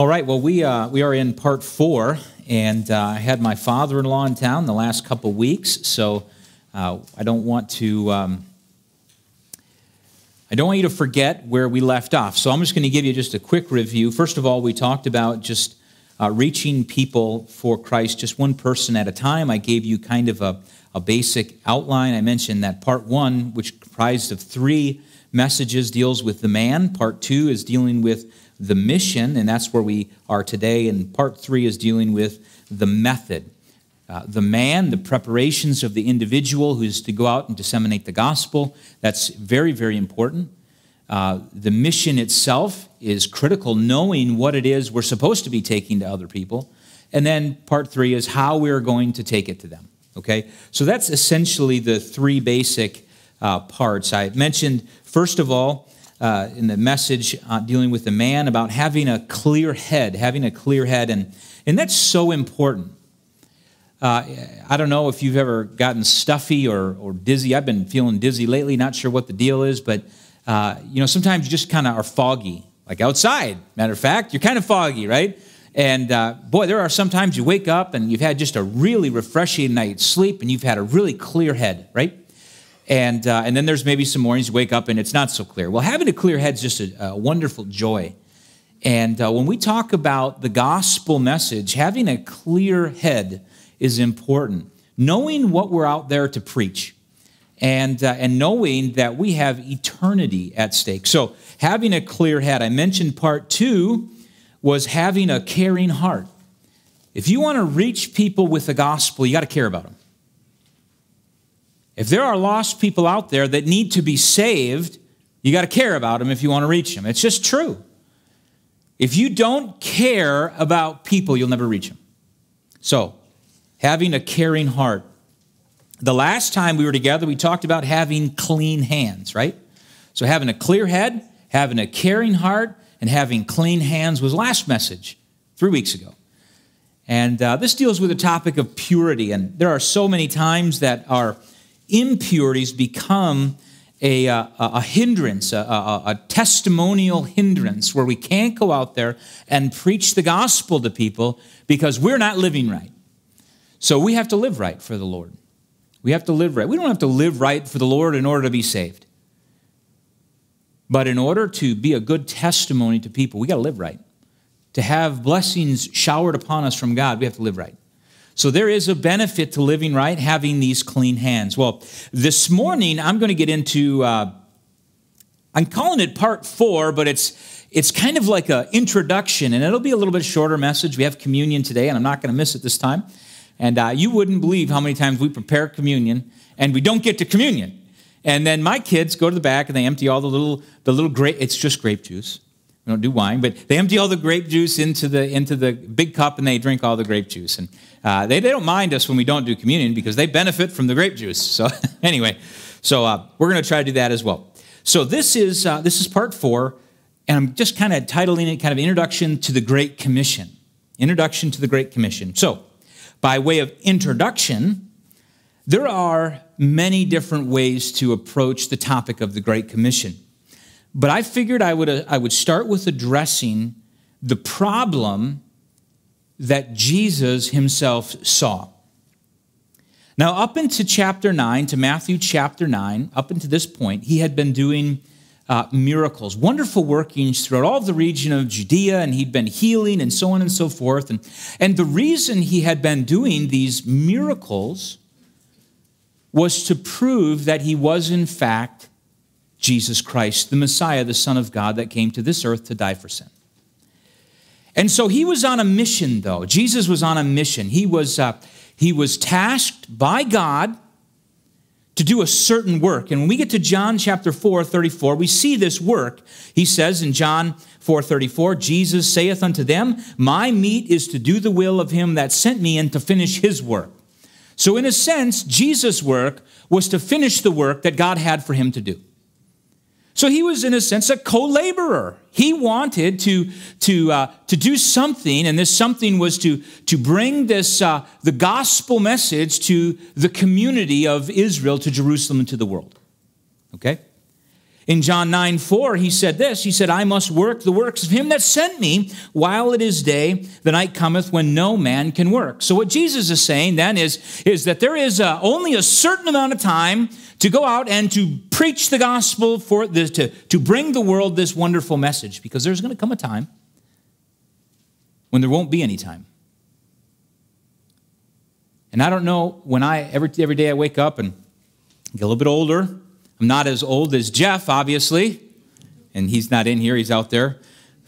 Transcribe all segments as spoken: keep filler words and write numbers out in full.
All right, well, we, uh, we are in part four, and uh, I had my father-in-law in town the last couple weeks, so uh, I don't want to, um, I don't want you to forget where we left off. So I'm just going to give you just a quick review. First of all, we talked about just uh, reaching people for Christ, just one person at a time. I gave you kind of a, a basic outline. I mentioned that part one, which comprised of three messages, deals with the man. Part two is dealing with the mission, and that's where we are today. And part three is dealing with the method. Uh, the man, the preparations of the individual who's to go out and disseminate the gospel. That's very, very important. Uh, the mission itself is critical, knowing what it is we're supposed to be taking to other people. And then part three is how we're going to take it to them. Okay? So that's essentially the three basic uh, parts. I mentioned, first of all, Uh, in the message uh, dealing with the man, about having a clear head, having a clear head. And, and that's so important. Uh, I don't know if you've ever gotten stuffy or, or dizzy. I've been feeling dizzy lately, not sure what the deal is. But, uh, you know, sometimes you just kind of are foggy, like outside. Matter of fact, you're kind of foggy, right? And, uh, boy, there are sometimes you wake up and you've had just a really refreshing night's sleep and you've had a really clear head, right? And, uh, and then there's maybe some mornings you wake up and it's not so clear. Well, having a clear head is just a, a wonderful joy. And uh, when we talk about the gospel message, having a clear head is important. Knowing what we're out there to preach and, uh, and knowing that we have eternity at stake. So having a clear head. I mentioned part two was having a caring heart. If you want to reach people with the gospel, you got to care about them. If there are lost people out there that need to be saved, you got to care about them if you want to reach them. It's just true. If you don't care about people, you'll never reach them. So, having a caring heart. The last time we were together, we talked about having clean hands, right? So having a clear head, having a caring heart, and having clean hands was last message three weeks ago. And uh, this deals with the topic of purity. And there are so many times that our impurities become a, uh, a hindrance, a, a, a testimonial hindrance where we can't go out there and preach the gospel to people because we're not living right. So we have to live right for the Lord. We have to live right. We don't have to live right for the Lord in order to be saved. But in order to be a good testimony to people, we got to live right. To have blessings showered upon us from God, we have to live right. So there is a benefit to living right, having these clean hands. Well, this morning I'm going to get into, uh, I'm calling it part four, but it's it's kind of like an introduction, and it'll be a little bit shorter message. We have communion today, and I'm not going to miss it this time. And uh, you wouldn't believe how many times we prepare communion, and we don't get to communion. And then my kids go to the back, and they empty all the little, the little grape, it's just grape juice. We don't do wine, but they empty all the grape juice into the into the big cup, and they drink all the grape juice. And uh, they, they don't mind us when we don't do communion because they benefit from the grape juice. So anyway, so uh, we're going to try to do that as well. So this is uh, this is part four, and I'm just kind of titling it kind of Introduction to the Great Commission. Introduction to the Great Commission. So by way of introduction, there are many different ways to approach the topic of the Great Commission. But I figured I would, uh, I would start with addressing the problem that Jesus himself saw. Now, up into chapter nine, to Matthew chapter nine, up into this point, he had been doing uh, miracles, wonderful workings throughout all the region of Judea, and he'd been healing and so on and so forth. And, and the reason he had been doing these miracles was to prove that he was, in fact, Jesus Christ, the Messiah, the Son of God that came to this earth to die for sin. And so he was on a mission, though. Jesus was on a mission. He was, uh, he was tasked by God to do a certain work. And when we get to John chapter four, thirty-four, we see this work. He says in John four, thirty-four, Jesus saith unto them, my meat is to do the will of him that sent me and to finish his work. So in a sense, Jesus' work was to finish the work that God had for him to do. So he was, in a sense, a co-laborer. He wanted to, to, uh, to do something, and this something was to, to bring this, uh, the gospel message to the community of Israel, to Jerusalem, and to the world. Okay? In John nine four, he said this, he said, I must work the works of him that sent me while it is day, the night cometh when no man can work. So what Jesus is saying then is, is that there is a, only a certain amount of time to go out and to preach the gospel, for this, to, to bring the world this wonderful message, because there's going to come a time when there won't be any time. And I don't know, when I, every, every day I wake up and get a little bit older. I'm not as old as Jeff, obviously, and he's not in here, he's out there,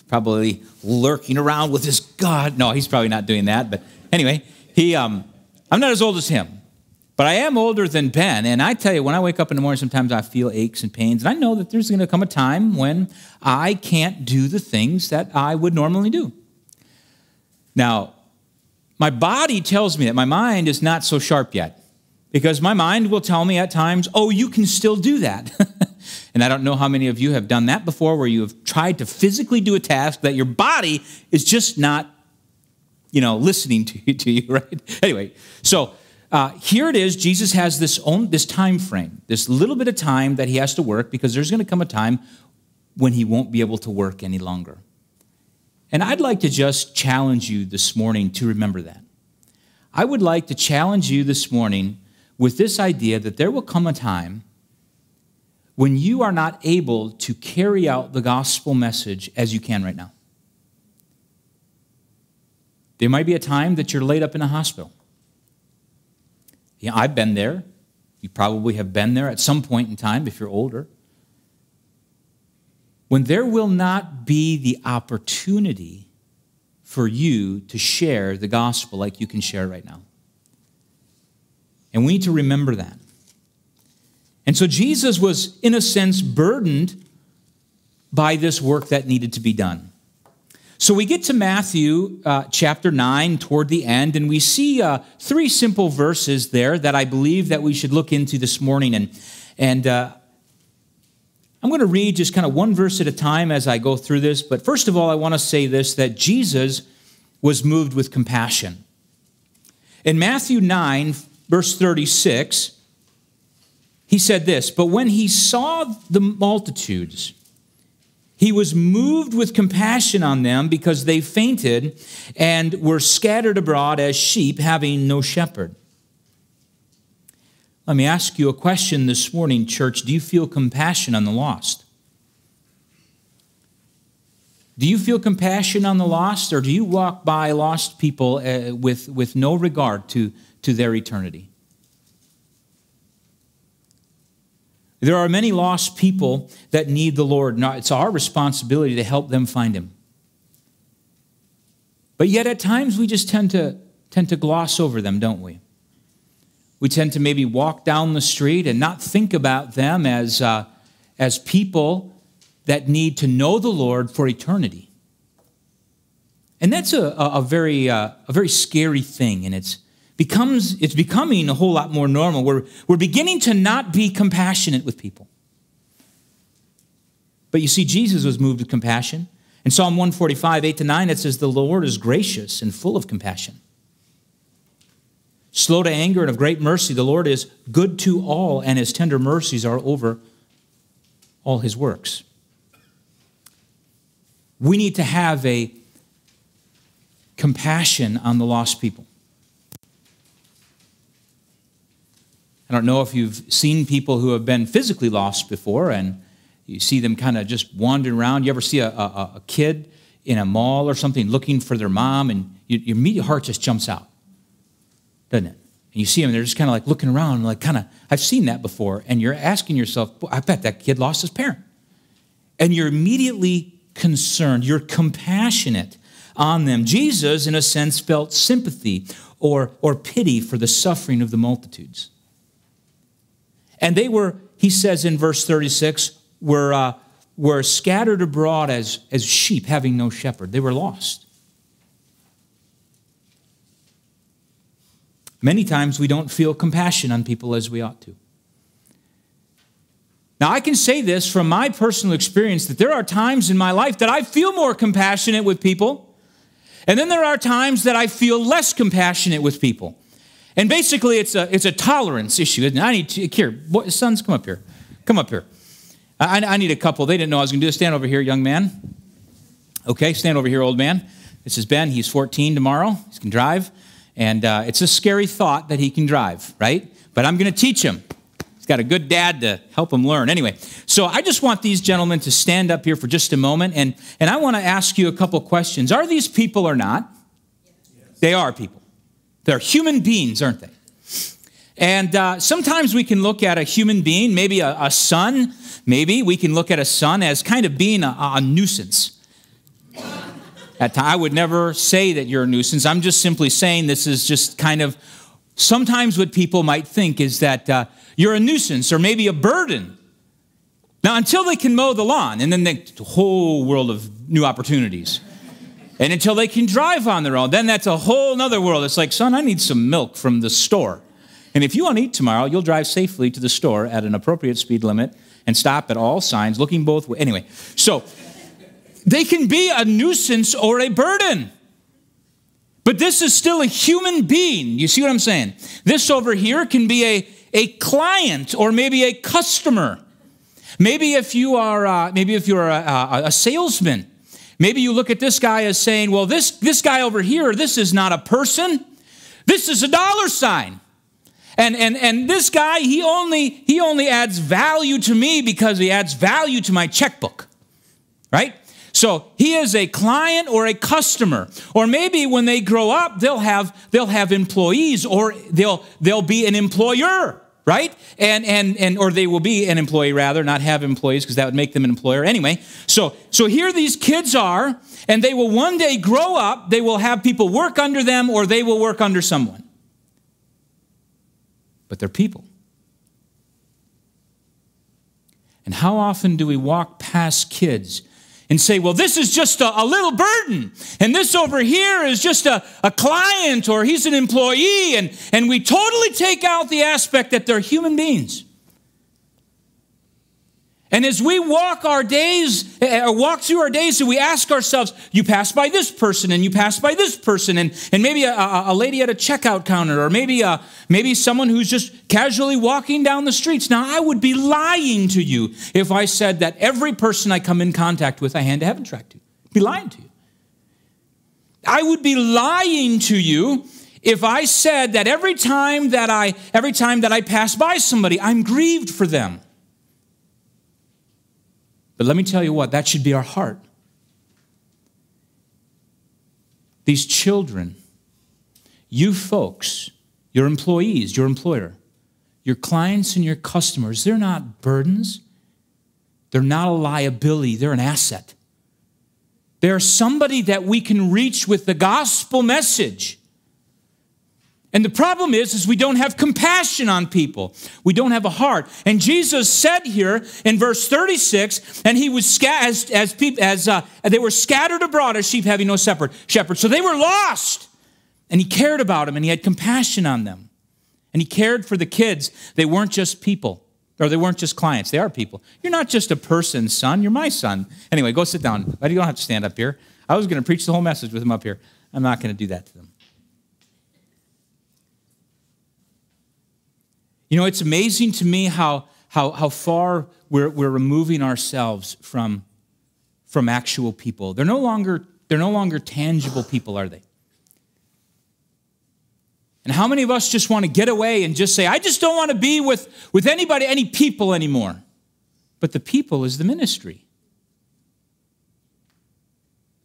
probably lurking around with his God. No, he's probably not doing that, but anyway, he, um, I'm not as old as him, but I am older than Ben, and I tell you, when I wake up in the morning, sometimes I feel aches and pains, and I know that there's going to come a time when I can't do the things that I would normally do. Now, my body tells me that my mind is not so sharp yet, because my mind will tell me at times, oh, you can still do that. And I don't know how many of you have done that before, where you have tried to physically do a task that your body is just not, you know, listening to you, to you right? Anyway, so uh, here it is. Jesus has this, own, this time frame, this little bit of time that he has to work, because there's going to come a time when he won't be able to work any longer. And I'd like to just challenge you this morning to remember that. I would like to challenge you this morning with this idea that there will come a time when you are not able to carry out the gospel message as you can right now. There might be a time that you're laid up in a hospital. Yeah, I've been there. You probably have been there at some point in time if you're older. When there will not be the opportunity for you to share the gospel like you can share right now. And we need to remember that. And so Jesus was, in a sense, burdened by this work that needed to be done. So we get to Matthew uh, chapter nine toward the end, and we see uh, three simple verses there that I believe that we should look into this morning. And, and uh, I'm going to read just kind of one verse at a time as I go through this. But first of all, I want to say this, that Jesus was moved with compassion. In Matthew nine, verse thirty-six, he said this, but when he saw the multitudes, he was moved with compassion on them, because they fainted and were scattered abroad as sheep having no shepherd. Let me ask you a question this morning, church. Do you feel compassion on the lost? Do you feel compassion on the lost, or do you walk by lost people uh, with, with no regard to to their eternity? There are many lost people that need the Lord. Now, it's our responsibility to help them find him. But yet at times we just tend to, tend to gloss over them, don't we? We tend to maybe walk down the street and not think about them as, uh, as people that need to know the Lord for eternity. And that's a, a, very, uh, a very scary thing, and it's Becomes, it's becoming a whole lot more normal. We're, we're beginning to not be compassionate with people. But you see, Jesus was moved with compassion. In Psalm one forty-five, eight to nine, it says, the Lord is gracious and full of compassion, slow to anger and of great mercy. The Lord is good to all, and his tender mercies are over all his works. We need to have a compassion on the lost people. I don't know if you've seen people who have been physically lost before, and you see them kind of just wandering around. You ever see a, a, a kid in a mall or something looking for their mom, and you, your immediate heart just jumps out, doesn't it? And you see them, and they're just kind of like looking around, like kind of, I've seen that before. And you're asking yourself, I bet that kid lost his parent. And you're immediately concerned. You're compassionate on them. Jesus, in a sense, felt sympathy or, or pity for the suffering of the multitudes. And they were, he says in verse thirty-six, were, uh, were scattered abroad as, as sheep having no shepherd. They were lost. Many times we don't feel compassion on people as we ought to. Now, I can say this from my personal experience, that there are times in my life that I feel more compassionate with people, and then there are times that I feel less compassionate with people. And basically, it's a, it's a tolerance issue, isn't it? I need to, here, boy, sons, come up here. Come up here. I, I need a couple. They didn't know I was going to do this. Stand over here, young man. Okay, stand over here, old man. This is Ben. He's fourteen tomorrow. He can drive. And uh, it's a scary thought that he can drive, right? But I'm going to teach him. He's got a good dad to help him learn. Anyway, so I just want these gentlemen to stand up here for just a moment. And, and I want to ask you a couple questions. Are these people or not? Yes. They are people. They're human beings, aren't they? And uh, sometimes we can look at a human being, maybe a, a son, maybe we can look at a son as kind of being a, a nuisance. At time, I would never say that you're a nuisance. I'm just simply saying this is just kind of sometimes what people might think is that uh, you're a nuisance or maybe a burden. Now, until they can mow the lawn, and then they, the whole world of new opportunities. And until they can drive on their own, then that's a whole nother world. It's like, son, I need some milk from the store. And if you want to eat tomorrow, you'll drive safely to the store at an appropriate speed limit and stop at all signs, looking both ways. Anyway, so they can be a nuisance or a burden. But this is still a human being. You see what I'm saying? This over here can be a, a client or maybe a customer. Maybe if you are, uh, maybe if you're a, a, a salesman, maybe you look at this guy as saying, well, this, this guy over here, this is not a person. This is a dollar sign. And, and, and this guy, he only, he only adds value to me because he adds value to my checkbook, right? So he is a client or a customer. Or maybe when they grow up, they'll have, they'll have employees or they'll, they'll be an employer, right? And, and, and, or they will be an employee rather, not have employees because that would make them an employer anyway. So, so here these kids are, and they will one day grow up. They will have people work under them or they will work under someone. But they're people. And how often do we walk past kids and say, well, this is just a, a little burden, and this over here is just a, a client, or he's an employee, and, and we totally take out the aspect that they're human beings. And as we walk our days, or walk through our days, and we ask ourselves, you pass by this person, and you pass by this person, and, and maybe a, a lady at a checkout counter, or maybe, a, maybe someone who's just casually walking down the streets. Now, I would be lying to you if I said that every person I come in contact with, I hand to heaven track to. I'd be lying to you. I would be lying to you if I said that every time that I, every time that I pass by somebody, I'm grieved for them. But let me tell you what, that should be our heart. These children, you folks, your employees, your employer, your clients and your customers, they're not burdens. They're not a liability. They're an asset. They're somebody that we can reach with the gospel message. And the problem is, is we don't have compassion on people. We don't have a heart. And Jesus said here in verse thirty-six, and he was as as, as uh, they were scattered abroad as sheep having no shepherd. Shepherd. So they were lost, and he cared about them, and he had compassion on them, and he cared for the kids. They weren't just people, or they weren't just clients. They are people. You're not just a person, son. You're my son. Anyway, go sit down. You don't have to stand up here. I was going to preach the whole message with them up here. I'm not going to do that to them. You know, it's amazing to me how, how, how far we're, we're removing ourselves from, from actual people. They're no longer, they're no longer tangible people, are they? And how many of us just want to get away and just say, I just don't want to be with, with anybody, any people anymore. But the people is the ministry.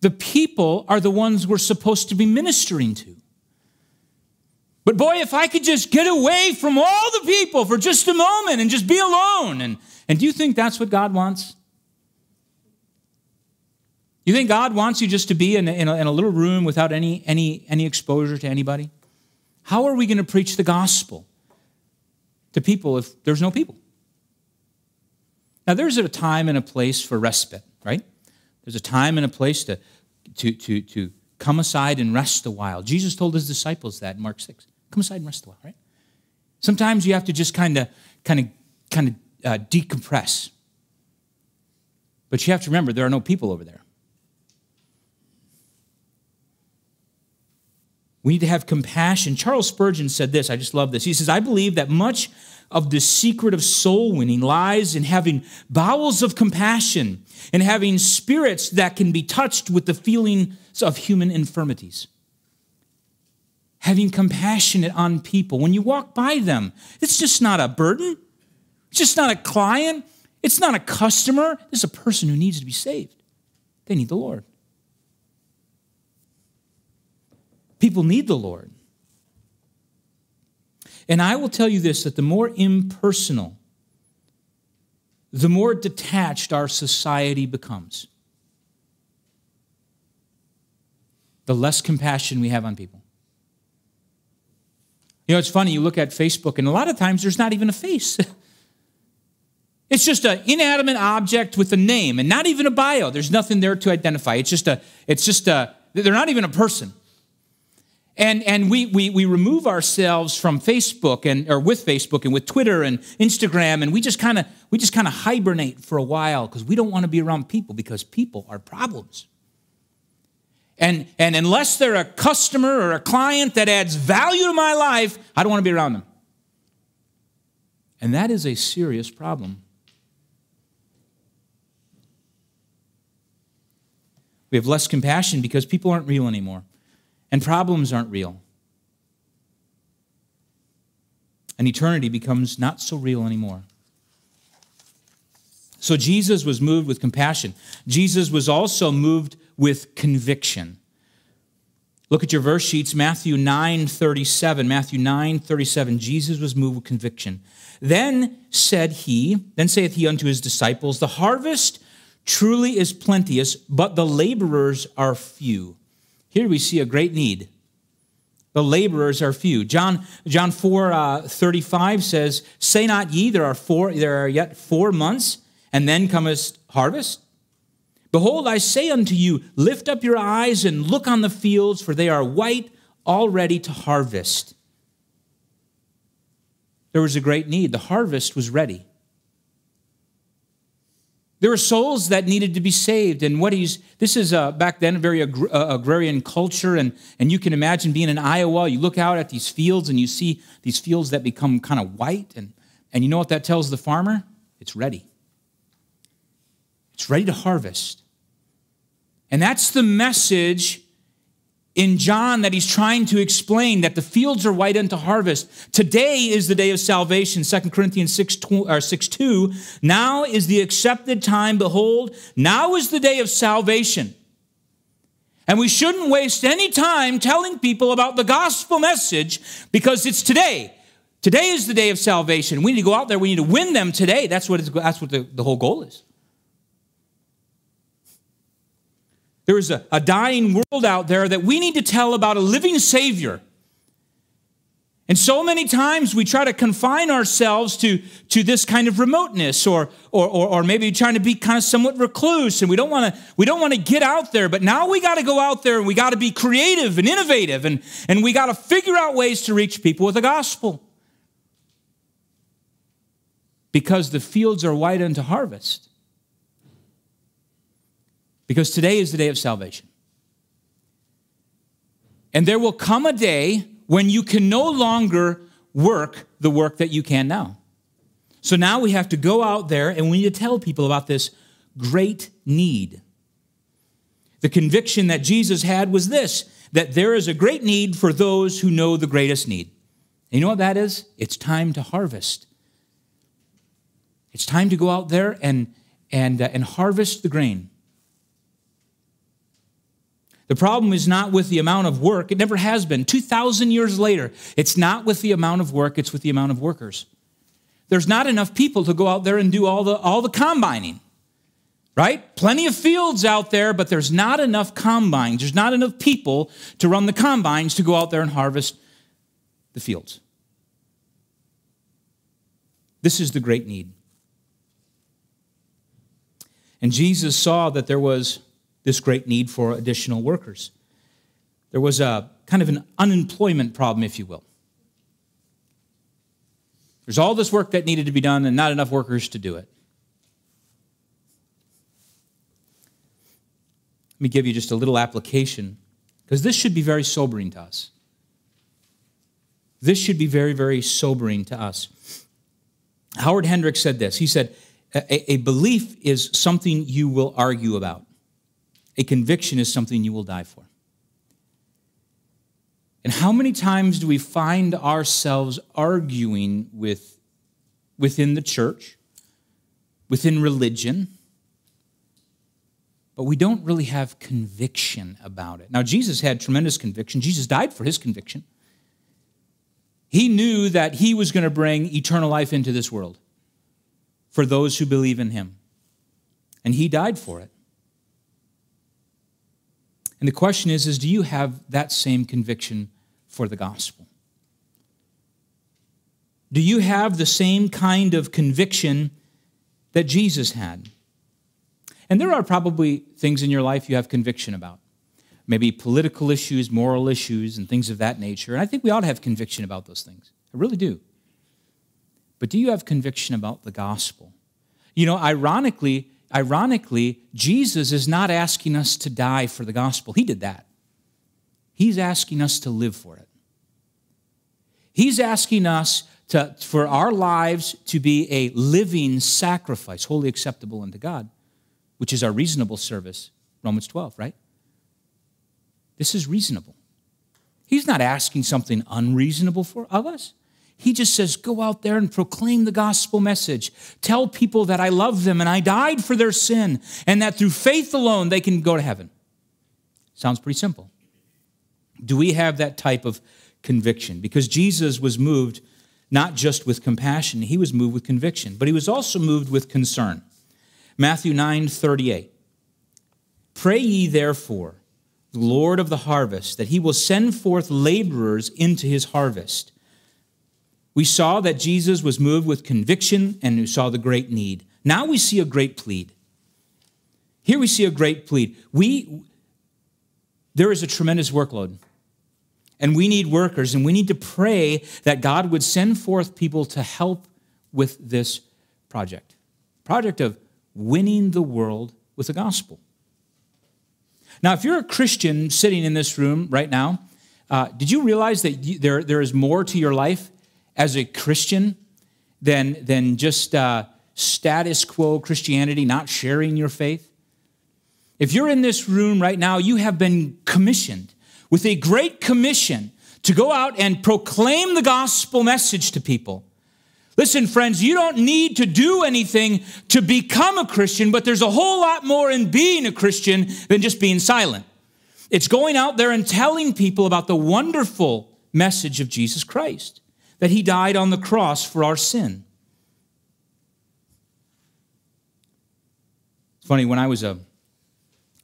The people are the ones we're supposed to be ministering to. But boy, if I could just get away from all the people for just a moment and just be alone. And, and do you think that's what God wants? You think God wants you just to be in a, in a, in a little room without any, any, any exposure to anybody? How are we going to preach the gospel to people if there's no people? Now, there's a time and a place for respite, right? There's a time and a place to, to, to, to come aside and rest a while. Jesus told his disciples that in Mark six. Come aside and rest a while, right? Sometimes you have to just kind of, kind of, kind of uh, decompress. But you have to remember, there are no people over there. We need to have compassion. Charles Spurgeon said this. I just love this. He says, I believe that much of the secret of soul winning lies in having bowels of compassion and having spirits that can be touched with the feelings of human infirmities. Having compassion on people. When you walk by them, it's just not a burden. It's just not a client. It's not a customer. It's a person who needs to be saved. They need the Lord. People need the Lord. And I will tell you this, that the more impersonal, the more detached our society becomes, the less compassion we have on people. You know, it's funny, you look at Facebook, and a lot of times there's not even a face. It's just an inanimate object with a name, and not even a bio. There's nothing there to identify. It's just a, it's just a, they're not even a person. And, and we, we, we remove ourselves from Facebook and or with Facebook and with Twitter and Instagram, and we just kind of we just kind of hibernate for a while because we don't want to be around people, because people are problems. And, and unless they're a customer or a client that adds value to my life, I don't want to be around them. And that is a serious problem. We have less compassion because people aren't real anymore. And problems aren't real. And eternity becomes not so real anymore. So Jesus was moved with compassion. Jesus was also moved with conviction. Look at your verse sheets, Matthew nine thirty-seven. Matthew nine thirty-seven, Jesus was moved with conviction. Then said he, then saith he unto his disciples, the harvest truly is plenteous, but the laborers are few. Here we see a great need. The laborers are few. John, John four thirty-five says, say not ye, there are, four, there are yet four months, and then cometh harvest. Behold, I say unto you, lift up your eyes and look on the fields, for they are white, all ready to harvest. There was a great need. The harvest was ready. There were souls that needed to be saved, and what he's, this is uh, back then a very agr uh, agrarian culture, and, and you can imagine being in Iowa, you look out at these fields, and you see these fields that become kind of white, and, and you know what that tells the farmer? It's ready. It's ready to harvest. And that's the message in John that he's trying to explain, that the fields are white unto harvest. Today is the day of salvation, Second Corinthians six two. Now is the accepted time, behold, now is the day of salvation. And we shouldn't waste any time telling people about the gospel message, because it's today. Today is the day of salvation. We need to go out there, we need to win them today. That's what, it's, that's what the, the whole goal is. There is a, a dying world out there that we need to tell about a living Savior. And so many times we try to confine ourselves to, to this kind of remoteness, or, or, or, or maybe trying to be kind of somewhat recluse, and we don't want to we don't want to get out there. But now we got to go out there, and we got to be creative and innovative, and, and we got to figure out ways to reach people with the gospel. Because the fields are white unto harvest. Because today is the day of salvation. And there will come a day when you can no longer work the work that you can now. So now we have to go out there, and we need to tell people about this great need. The conviction that Jesus had was this, that there is a great need for those who know the greatest need. And you know what that is? It's time to harvest. It's time to go out there and, and, uh, and harvest the grain. The problem is not with the amount of work. It never has been. two thousand years later, it's not with the amount of work. It's with the amount of workers. There's not enough people to go out there and do all the, all the combining, right? Plenty of fields out there, but there's not enough combines. There's not enough people to run the combines to go out there and harvest the fields. This is the great need. And Jesus saw that there was this great need for additional workers. There was a kind of an unemployment problem, if you will. There's all this work that needed to be done and not enough workers to do it. Let me give you just a little application, because this should be very sobering to us. This should be very, very sobering to us. Howard Hendricks said this. He said, a, a belief is something you will argue about. A conviction is something you will die for. And how many times do we find ourselves arguing with, within the church, within religion, but we don't really have conviction about it? Now, Jesus had tremendous conviction. Jesus died for his conviction. He knew that he was going to bring eternal life into this world for those who believe in him, and he died for it. And the question is, is do you have that same conviction for the gospel? Do you have the same kind of conviction that Jesus had? And there are probably things in your life you have conviction about. Maybe political issues, moral issues, and things of that nature. And I think we ought to have conviction about those things. I really do. But do you have conviction about the gospel? You know, ironically, ironically, Jesus is not asking us to die for the gospel. He did that. He's asking us to live for it. He's asking us to, for our lives to be a living sacrifice, wholly acceptable unto God, which is our reasonable service, Romans twelve, right? This is reasonable. He's not asking something unreasonable for, of us. He just says, go out there and proclaim the gospel message. Tell people that I love them and I died for their sin and that through faith alone they can go to heaven. Sounds pretty simple. Do we have that type of conviction? Because Jesus was moved not just with compassion, he was moved with conviction, but he was also moved with concern. Matthew nine thirty-eight. Pray ye therefore, the Lord of the harvest, that he will send forth laborers into his harvest. We saw that Jesus was moved with conviction and we saw the great need. Now we see a great plead. Here we see a great plead. We, there is a tremendous workload, and we need workers, and we need to pray that God would send forth people to help with this project. Project of winning the world with the gospel. Now, if you're a Christian sitting in this room right now, uh, did you realize that you, there, there is more to your life as a Christian than, than just uh, status quo Christianity, not sharing your faith? If you're in this room right now, you have been commissioned with a great commission to go out and proclaim the gospel message to people. Listen, friends, you don't need to do anything to become a Christian, but there's a whole lot more in being a Christian than just being silent. It's going out there and telling people about the wonderful message of Jesus Christ, that he died on the cross for our sin. It's funny, when I was a,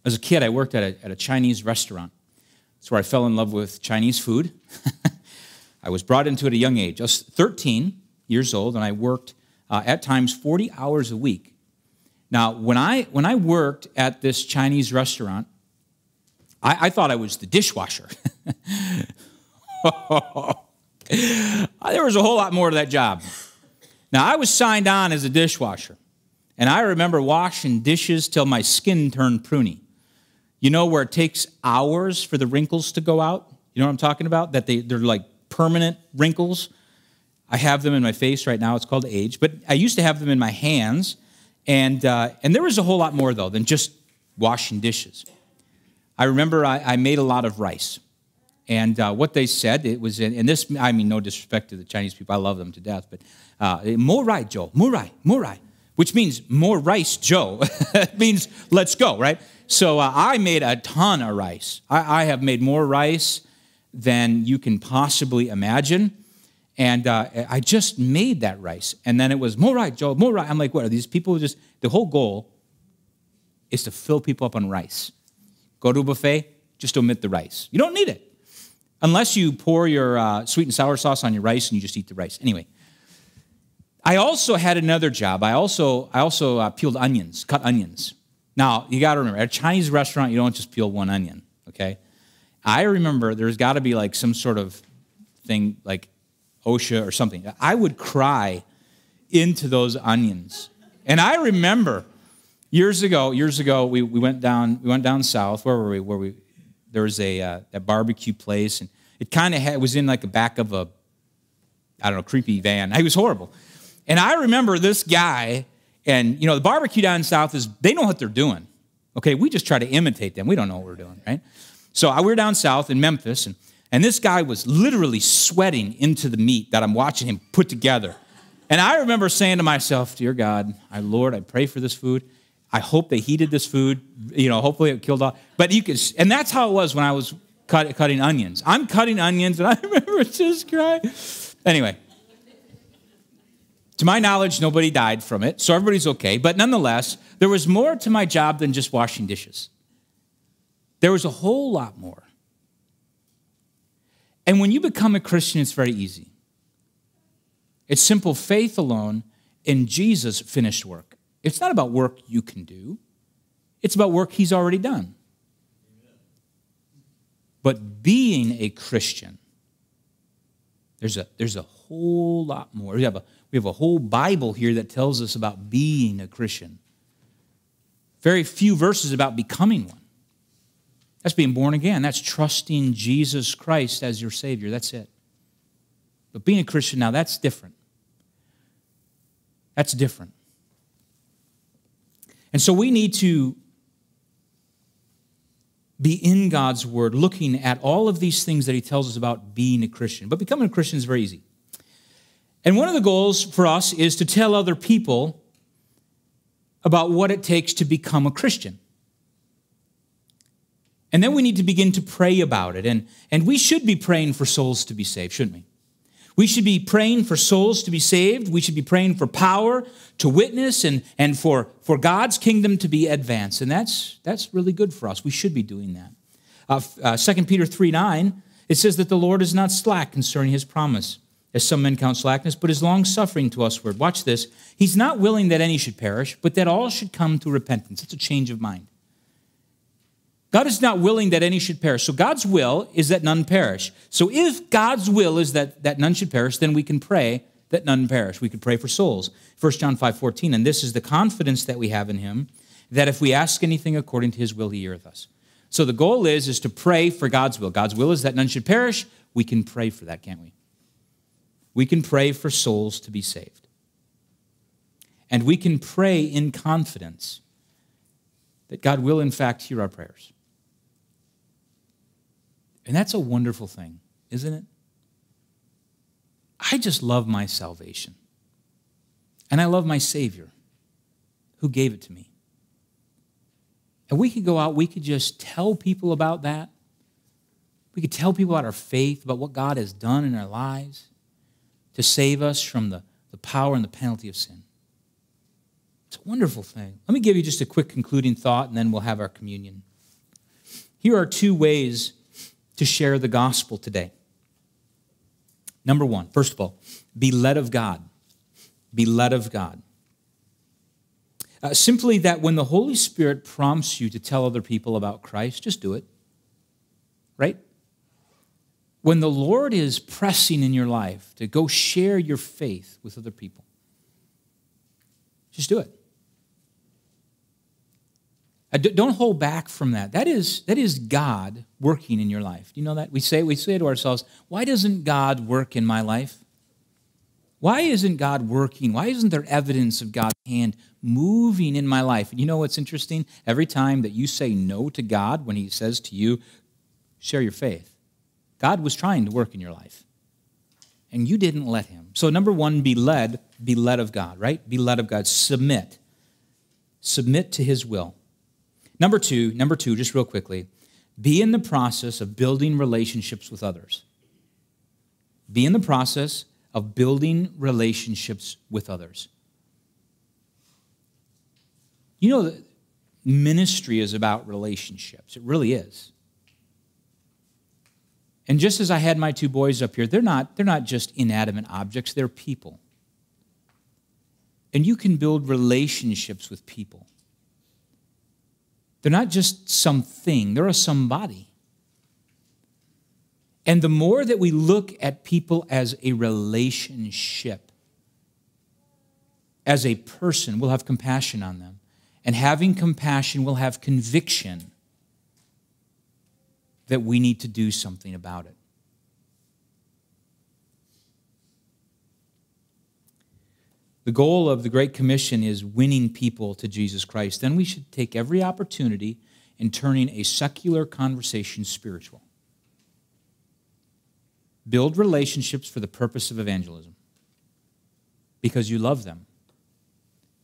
as a kid, I worked at a, at a Chinese restaurant. That's where I fell in love with Chinese food. I was brought into it at a young age. I was thirteen. Years old, and I worked uh, at times forty hours a week. Now, when I, when I worked at this Chinese restaurant, I, I thought I was the dishwasher. There was a whole lot more to that job. Now, I was signed on as a dishwasher, and I remember washing dishes till my skin turned pruny. You know where it takes hours for the wrinkles to go out? You know what I'm talking about? That they, they're like permanent wrinkles. I have them in my face right now. It's called age. But I used to have them in my hands. And, uh, and there was a whole lot more, though, than just washing dishes. I remember I, I made a lot of rice. And uh, what they said, it was, in, and this, I mean, no disrespect to the Chinese people. I love them to death. But uh, more right, Joe, more right, more right, which means more rice, Joe. It means let's go, right? So uh, I made a ton of rice. I, I have made more rice than you can possibly imagine. And uh, I just made that rice. And then it was, more right, Joe, more right. I'm like, what are these people just, the whole goal is to fill people up on rice. Go to a buffet, just omit the rice. You don't need it. Unless you pour your uh, sweet and sour sauce on your rice and you just eat the rice. Anyway, I also had another job. I also, I also uh, peeled onions, cut onions. Now, you got to remember, at a Chinese restaurant, you don't just peel one onion, okay? I remember there's got to be like some sort of thing like OSHA or something. I would cry into those onions. And I remember years ago, years ago, we, we went down, we went down south. Where were we? Where we? There was a, uh, a barbecue place, and it kind of was in like the back of a I don't know, creepy van. He was horrible. And I remember this guy, and, you know, the barbecue down south is, they know what they're doing. Okay, we just try to imitate them. We don't know what we're doing, right? So I, we were down south in Memphis, and, and this guy was literally sweating into the meat that I'm watching him put together. And I remember saying to myself, dear God, I, Lord, I pray for this food. I hope they heated this food. You know, hopefully it killed off. But you could, and that's how it was when I was cut, cutting onions. I'm cutting onions, and I remember just crying. Anyway, to my knowledge, nobody died from it, so everybody's okay. But nonetheless, there was more to my job than just washing dishes. There was a whole lot more. And when you become a Christian, it's very easy. It's simple faith alone in Jesus' finished work. It's not about work you can do. It's about work he's already done. But being a Christian, there's a, there's a whole lot more. We have a, we have a whole Bible here that tells us about being a Christian. Very few verses about becoming one. That's being born again. That's trusting Jesus Christ as your Savior. That's it. But being a Christian now, that's different. That's different. And so we need to be in God's Word, looking at all of these things that he tells us about being a Christian. But becoming a Christian is very easy. And one of the goals for us is to tell other people about what it takes to become a Christian. And then we need to begin to pray about it. And, and we should be praying for souls to be saved, shouldn't we? We should be praying for souls to be saved. We should be praying for power to witness and, and for, for God's kingdom to be advanced. And that's, that's really good for us. We should be doing that. Uh, uh, Second Peter three nine, it says that the Lord is not slack concerning his promise, as some men count slackness, but is long-suffering to usward. Watch this. He's not willing that any should perish, but that all should come to repentance. It's a change of mind. God is not willing that any should perish. So God's will is that none perish. So if God's will is that, that none should perish, then we can pray that none perish. We could pray for souls. First John five fourteen, and this is the confidence that we have in him, that if we ask anything according to his will, he heareth us. So the goal is, is to pray for God's will. God's will is that none should perish. We can pray for that, can't we? We can pray for souls to be saved. And we can pray in confidence that God will, in fact, hear our prayers. And that's a wonderful thing, isn't it? I just love my salvation. And I love my Savior who gave it to me. And we could go out, we could just tell people about that. We could tell people about our faith, about what God has done in our lives to save us from the, the power and the penalty of sin. It's a wonderful thing. Let me give you just a quick concluding thought, and then we'll have our communion. Here are two ways to share the gospel today. Number one, first of all, be led of God. Be led of God. Uh, simply that when the Holy Spirit prompts you to tell other people about Christ, just do it, right? When the Lord is pressing in your life to go share your faith with other people, just do it. Don't hold back from that. That is, that is God working in your life. Do you know that? We say, we say to ourselves, why doesn't God work in my life? Why isn't God working? Why isn't there evidence of God's hand moving in my life? And you know what's interesting? Every time that you say no to God, when he says to you, share your faith, God was trying to work in your life, and you didn't let him. So number one, be led, be led of God, right? Be led of God. Submit. Submit to his will. Number two, number two, just real quickly, be in the process of building relationships with others. Be in the process of building relationships with others. You know that ministry is about relationships. It really is. And just as I had my two boys up here, they're not, they're not just inanimate objects, they're people. And you can build relationships with people. They're not just something, they're a somebody. And the more that we look at people as a relationship, as a person, we'll have compassion on them. And having compassion, we'll have conviction that we need to do something about it. The goal of the Great Commission is winning people to Jesus Christ. Then we should take every opportunity in turning a secular conversation spiritual. Build relationships for the purpose of evangelism because you love them.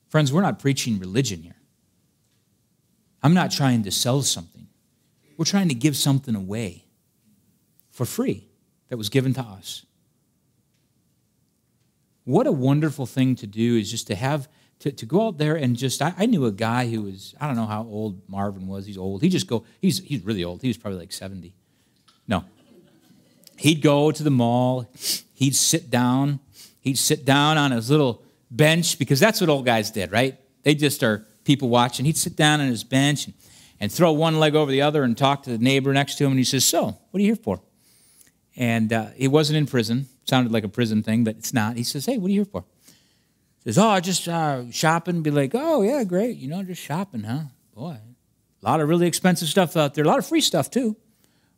Friends, we're not preaching religion here. I'm not trying to sell something. We're trying to give something away for free that was given to us. What a wonderful thing to do is just to have, to, to go out there and just, I, I knew a guy who was, I don't know how old Marvin was. He's old. He just go, he's, he's really old. He was probably like seventy. No. He'd go to the mall. He'd sit down. He'd sit down on his little bench because that's what old guys did, right? They just are people watching. He'd sit down on his bench and, and throw one leg over the other and talk to the neighbor next to him. And he says, so, what are you here for? And uh, he wasn't in prison. Sounded like a prison thing, but it's not. He says, hey, what are you here for? He says, oh, just uh, shopping. Be like, oh, yeah, great. You know, just shopping, huh? Boy, a lot of really expensive stuff out there. A lot of free stuff, too.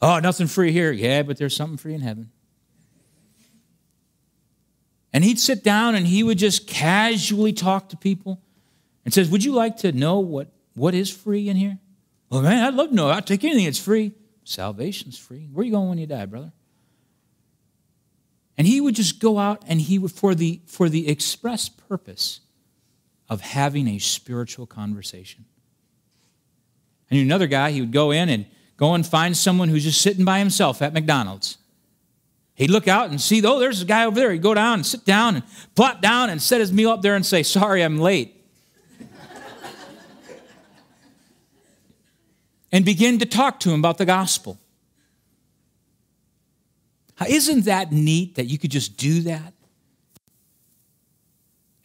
Oh, nothing free here. Yeah, but there's something free in heaven. And he'd sit down and he would just casually talk to people and says, would you like to know what, what is free in here? Well, man, I'd love to know. I'll take anything that's free. Salvation's free. Where are you going when you die, brother? And he would just go out and he would, for the, for the express purpose of having a spiritual conversation. And another guy, he would go in and go and find someone who's just sitting by himself at McDonald's. He'd look out and see, oh, there's a guy over there. He'd go down and sit down and plop down and set his meal up there and say, sorry, I'm late. And begin to talk to him about the gospel. Isn't that neat that you could just do that?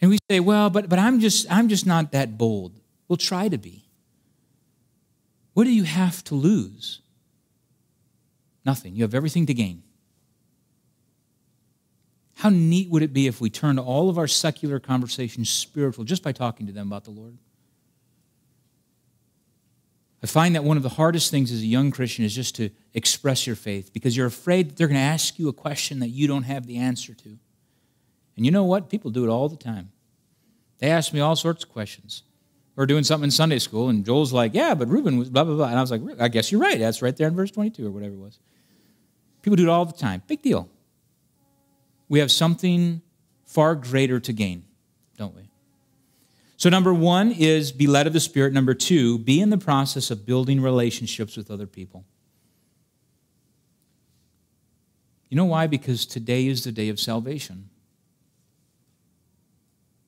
And we say, well, but, but I'm just, I'm just not that bold. We'll try to be. What do you have to lose? Nothing. You have everything to gain. How neat would it be if we turned all of our secular conversations spiritual just by talking to them about the Lord? I find that one of the hardest things as a young Christian is just to express your faith because you're afraid that they're going to ask you a question that you don't have the answer to. And you know what? People do it all the time. They ask me all sorts of questions. We're doing something in Sunday school, and Joel's like, yeah, but Reuben was blah, blah, blah. And I was like, I guess you're right. That's right there in verse twenty-two or whatever it was. People do it all the time. Big deal. We have something far greater to gain, don't we? So number one is be led of the Spirit. Number two, be in the process of building relationships with other people. You know why? Because today is the day of salvation.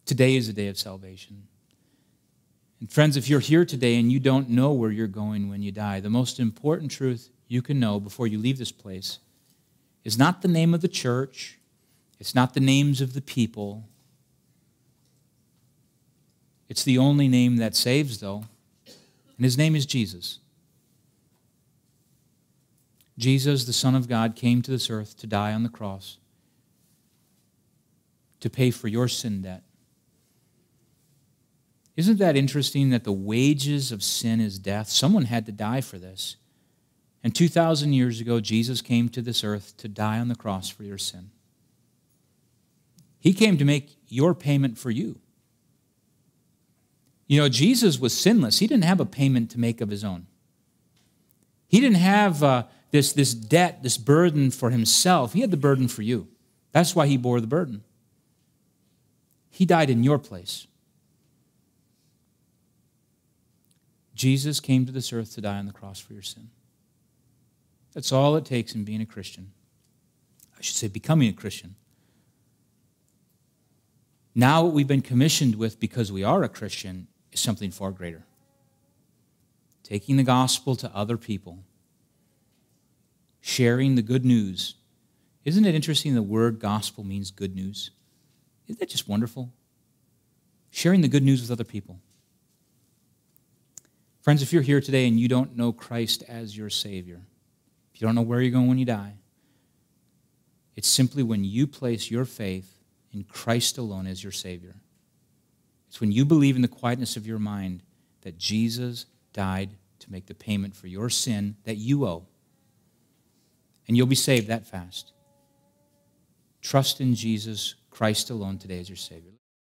Today is the day of salvation. And friends, if you're here today and you don't know where you're going when you die, the most important truth you can know before you leave this place is not the name of the church. It's not the names of the people. It's the only name that saves, though. And his name is Jesus. Jesus, the Son of God, came to this earth to die on the cross, to pay for your sin debt. Isn't that interesting that the wages of sin is death? Someone had to die for this. And two thousand years ago, Jesus came to this earth to die on the cross for your sin. He came to make your payment for you. You know, Jesus was sinless. He didn't have a payment to make of his own. He didn't have uh, this, this debt, this burden for himself. He had the burden for you. That's why he bore the burden. He died in your place. Jesus came to this earth to die on the cross for your sin. That's all it takes in being a Christian. I should say becoming a Christian. Now what we've been commissioned with because we are a Christian is something far greater. Taking the gospel to other people. Sharing the good news. Isn't it interesting the word gospel means good news? Isn't that just wonderful? Sharing the good news with other people. Friends, if you're here today and you don't know Christ as your Savior, if you don't know where you're going when you die, it's simply when you place your faith in Christ alone as your Savior. It's when you believe in the quietness of your mind that Jesus died to make the payment for your sin that you owe. And you'll be saved that fast. Trust in Jesus Christ alone today as your Savior.